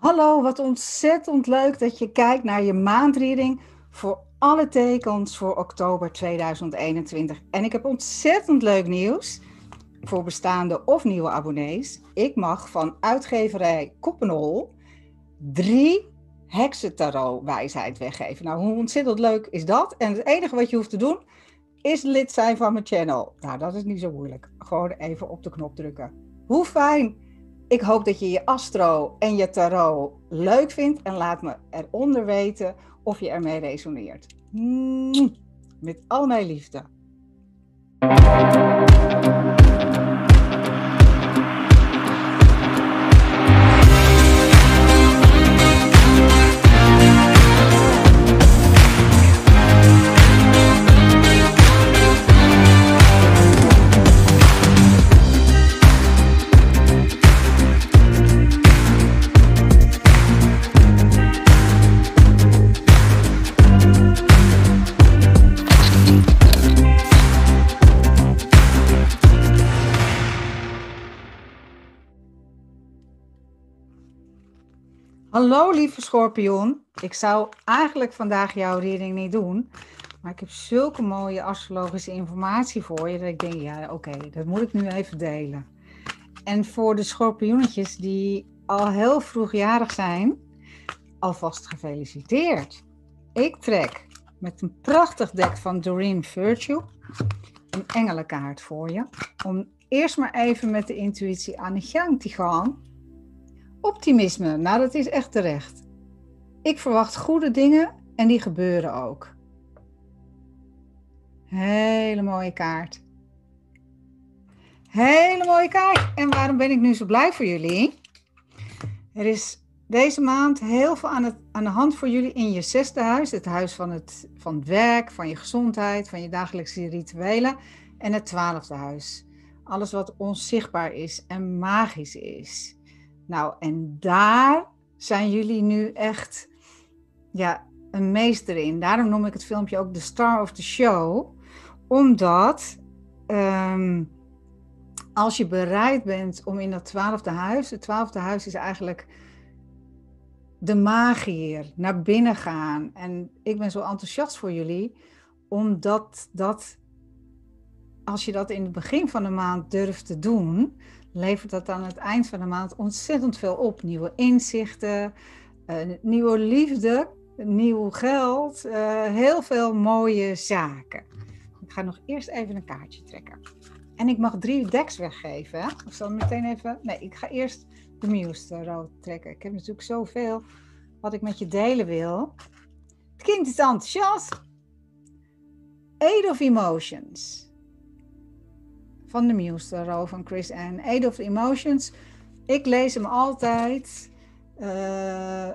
Hallo, wat ontzettend leuk dat je kijkt naar je maandreading voor alle tekens voor oktober 2021. En ik heb ontzettend leuk nieuws voor bestaande of nieuwe abonnees. Ik mag van uitgeverij Koppenhol 3 heksentarot wijsheid weggeven. Nou, hoe ontzettend leuk is dat? En het enige wat je hoeft te doen is lid zijn van mijn channel. Nou, dat is niet zo moeilijk. Gewoon even op de knop drukken. Hoe fijn! Ik hoop dat je je astro en je tarot leuk vindt en laat me eronder weten of je ermee resoneert. Met al mijn liefde. Hallo lieve Schorpioen, ik zou eigenlijk vandaag jouw reading niet doen, maar ik heb zulke mooie astrologische informatie voor je dat ik denk, ja oké, dat moet ik nu even delen. En voor de schorpioenetjes die al heel vroeg jarig zijn, alvast gefeliciteerd. Ik trek met een prachtig dek van Doreen Virtue een engelenkaart voor je, om eerst maar even met de intuïtie aan de gang te gaan. Optimisme, nou dat is echt terecht. Ik verwacht goede dingen en die gebeuren ook. Hele mooie kaart. Hele mooie kaart. En waarom ben ik nu zo blij voor jullie? Er is deze maand heel veel aan de hand voor jullie in je 6e huis. Het huis van het werk, van je gezondheid, van je dagelijkse rituelen. En het 12e huis. Alles wat onzichtbaar is en magisch is. Nou, en daar zijn jullie nu echt ja, een meester in. Daarom noem ik het filmpje ook de star of the show. Omdat als je bereid bent om in dat 12e huis... Het 12e huis is eigenlijk de magier, naar binnen gaan. En ik ben zo enthousiast voor jullie, omdat dat, als je dat in het begin van de maand durft te doen, levert dat aan het eind van de maand ontzettend veel op. Nieuwe inzichten, nieuwe liefde, nieuw geld, heel veel mooie zaken. Ik ga nog eerst even een kaartje trekken. En ik mag 3 decks weggeven. Hè? Of zal ik meteen even... Nee, ik ga eerst de Muze Tarot trekken. Ik heb natuurlijk zoveel wat ik met je delen wil. Het kind is enthousiast. Eight of Emotions. Van de Muze Tarot van Chris Anne. Eight of Emotions. Ik lees hem altijd.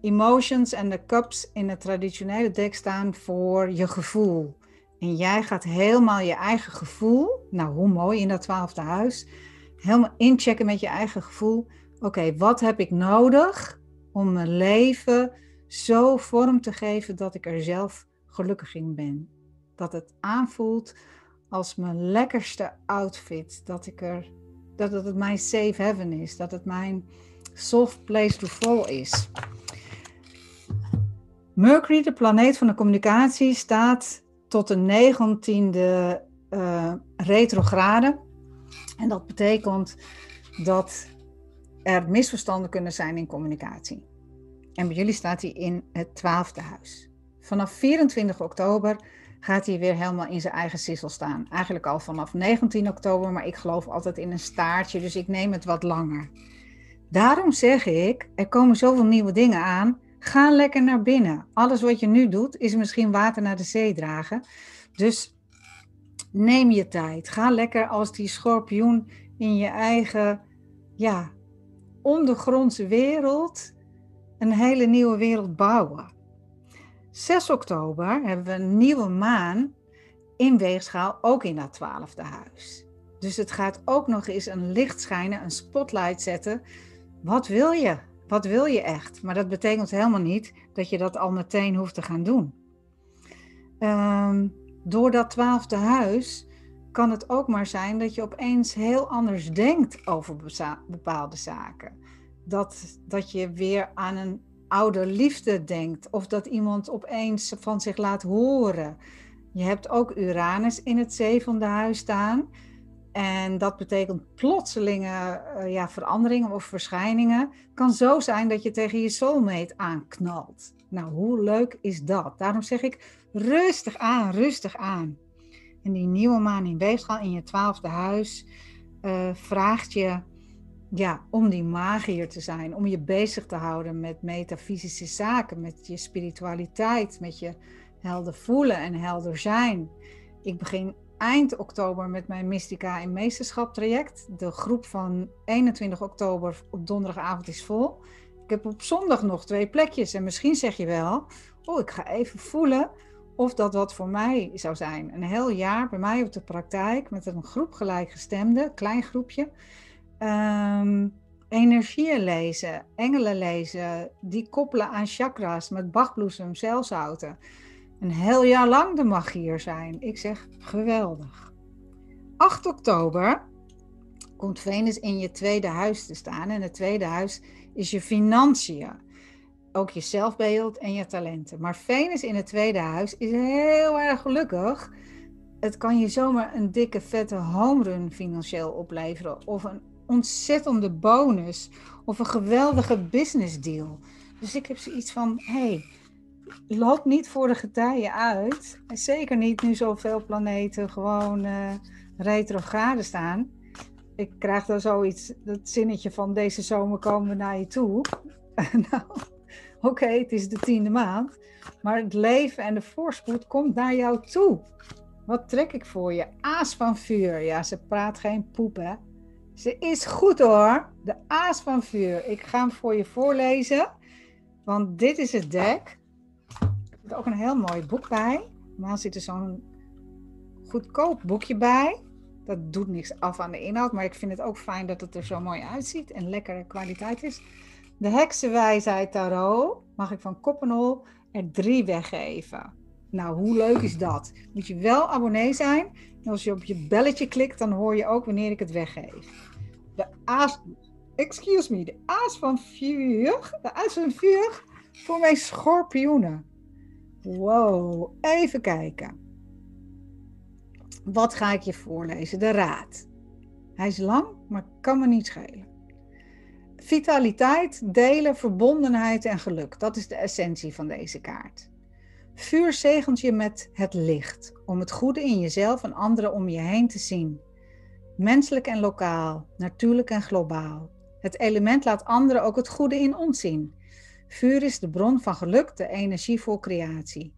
Emotions en de cups in het traditionele deck staan voor je gevoel. En jij gaat helemaal je eigen gevoel, nou hoe mooi in dat 12e huis, helemaal inchecken met je eigen gevoel. Oké, wat heb ik nodig om mijn leven zo vorm te geven dat ik er zelf gelukkig in ben? Dat het aanvoelt als mijn lekkerste outfit, dat het mijn safe haven is, dat het mijn soft place to fall is. Mercury, de planeet van de communicatie, staat tot de 19e retrograde. En dat betekent dat er misverstanden kunnen zijn in communicatie. En bij jullie staat hij in het 12e huis. Vanaf 24 oktober gaat hij weer helemaal in zijn eigen sissel staan. Eigenlijk al vanaf 19 oktober, maar ik geloof altijd in een staartje, dus ik neem het wat langer. Daarom zeg ik, er komen zoveel nieuwe dingen aan, ga lekker naar binnen. Alles wat je nu doet, is misschien water naar de zee dragen. Dus neem je tijd. Ga lekker als die schorpioen in je eigen, ja, ondergrondse wereld, een hele nieuwe wereld bouwen. 6 oktober hebben we een nieuwe maan in weegschaal, ook in dat 12e huis. Dus het gaat ook nog eens een licht schijnen, een spotlight zetten. Wat wil je? Wat wil je echt? Maar dat betekent helemaal niet dat je dat al meteen hoeft te gaan doen. Door dat 12e huis kan het ook maar zijn dat je opeens heel anders denkt over bepaalde zaken. dat je weer aan een oude liefde denkt. Of dat iemand opeens van zich laat horen. Je hebt ook Uranus in het zevende huis staan. En dat betekent plotselinge veranderingen of verschijningen. Het kan zo zijn dat je tegen je soulmate aanknalt. Nou, hoe leuk is dat? Daarom zeg ik rustig aan, rustig aan. En die nieuwe maan in Weegschaal in je 12e huis vraagt je om die magier te zijn. Om je bezig te houden met metafysische zaken, met je spiritualiteit, met je helder voelen en helder zijn. Ik begin eind oktober met mijn Mystica en Meesterschap traject. De groep van 21 oktober op donderdagavond is vol. Ik heb op zondag nog 2 plekjes en misschien zeg je wel, ik ga even voelen of dat wat voor mij zou zijn. Een heel jaar bij mij op de praktijk met een groep gelijkgestemden, klein groepje. Energieën lezen, engelen lezen, die koppelen aan chakras met Bachbloesem, zelfzouten. Een heel jaar lang de magier zijn. Ik zeg geweldig. 8 oktober komt Venus in je 2e huis te staan. En het 2e huis is je financiën. Ook je zelfbeeld en je talenten. Maar Venus in het 2e huis is heel erg gelukkig. Het kan je zomaar een dikke vette homerun financieel opleveren. Of een ontzettende bonus. Of een geweldige business deal. Dus ik heb zoiets van, loop niet voor de gedijen uit. En zeker niet nu zoveel planeten gewoon retrograde staan. Ik krijg daar zoiets, dat zinnetje van deze zomer komen we naar je toe. Oké, het is de 10e maand. Maar het leven en de voorspoed komt naar jou toe. Wat trek ik voor je? Aas van vuur. Ja, ze praat geen poep, hè. Ze is goed, hoor. De aas van vuur. Ik ga hem voor je voorlezen. Want dit is het dek. Er zit ook een heel mooi boek bij. Normaal zit er zo'n goedkoop boekje bij. Dat doet niks af aan de inhoud. Maar ik vind het ook fijn dat het er zo mooi uitziet. En lekkere kwaliteit is. De Heksenwijsheid Tarot. Mag ik van Koppenhol er 3 weggeven. Nou, hoe leuk is dat? Moet je wel abonnee zijn. En als je op je belletje klikt, dan hoor je ook wanneer ik het weggeef. De Aas van Vuur. De Aas van Vuur voor mijn schorpioenen. Wow, even kijken. Wat ga ik je voorlezen? De raad. Hij is lang, maar kan me niet schelen. Vitaliteit, delen, verbondenheid en geluk. Dat is de essentie van deze kaart. Vuur zegent je met het licht. Om het goede in jezelf en anderen om je heen te zien. Menselijk en lokaal, natuurlijk en globaal. Het element laat anderen ook het goede in ons zien. Vuur is de bron van geluk, de energie voor creatie.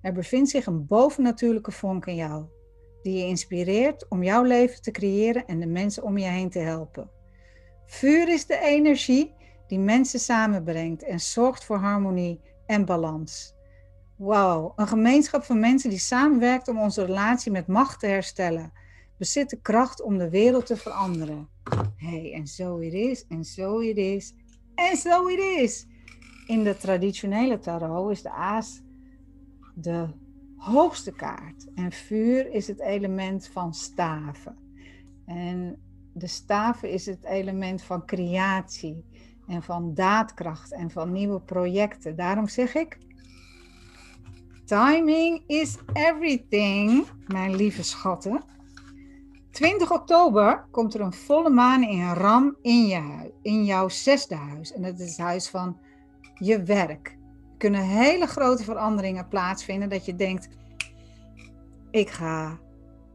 Er bevindt zich een bovennatuurlijke vonk in jou, die je inspireert om jouw leven te creëren en de mensen om je heen te helpen. Vuur is de energie die mensen samenbrengt en zorgt voor harmonie en balans. Wauw, een gemeenschap van mensen die samenwerkt om onze relatie met macht te herstellen. Bezit de kracht om de wereld te veranderen. En zo het is, en zo het is, en zo het is. In de traditionele tarot is de aas de hoogste kaart. En vuur is het element van staven. En de staven is het element van creatie. En van daadkracht en van nieuwe projecten. Daarom zeg ik, timing is everything, mijn lieve schatten. 20 oktober komt er een volle maan in Ram in jouw 6e huis. En dat is het huis van je werk. Er kunnen hele grote veranderingen plaatsvinden dat je denkt, ik ga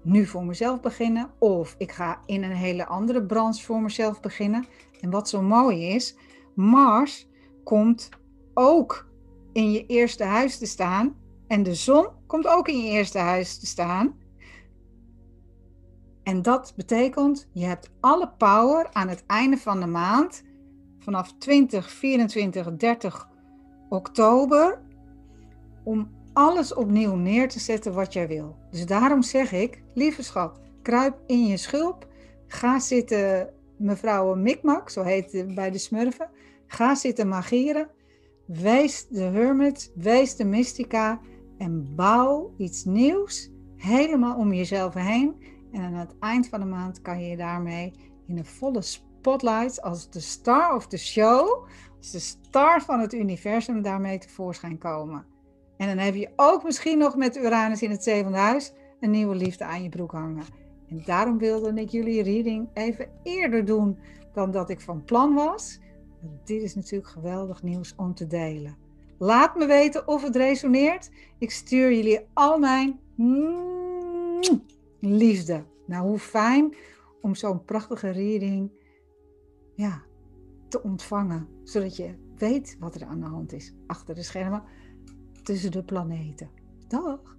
nu voor mezelf beginnen of ik ga in een hele andere branche voor mezelf beginnen. En wat zo mooi is, Mars komt ook in je 1e huis te staan en de zon komt ook in je 1e huis te staan. En dat betekent, je hebt alle power aan het einde van de maand. Vanaf 20, 24, 30 oktober. Om alles opnieuw neer te zetten wat jij wil. Dus daarom zeg ik, lieve schat, kruip in je schulp. Ga zitten, mevrouw Mikmak, zo heet het bij de smurfen. Ga zitten magieren. Wees de hermit, wees de mystica. En bouw iets nieuws helemaal om jezelf heen. En aan het eind van de maand kan je daarmee in de volle spotlight als de star of the show, als de star van het universum daarmee tevoorschijn komen. En dan heb je ook misschien nog met Uranus in het zevende huis een nieuwe liefde aan je broek hangen. En daarom wilde ik jullie reading even eerder doen dan dat ik van plan was. En dit is natuurlijk geweldig nieuws om te delen. Laat me weten of het resoneert. Ik stuur jullie al mijn liefde. Nou, hoe fijn om zo'n prachtige reading te ontvangen. Zodat je weet wat er aan de hand is achter de schermen tussen de planeten. Dag!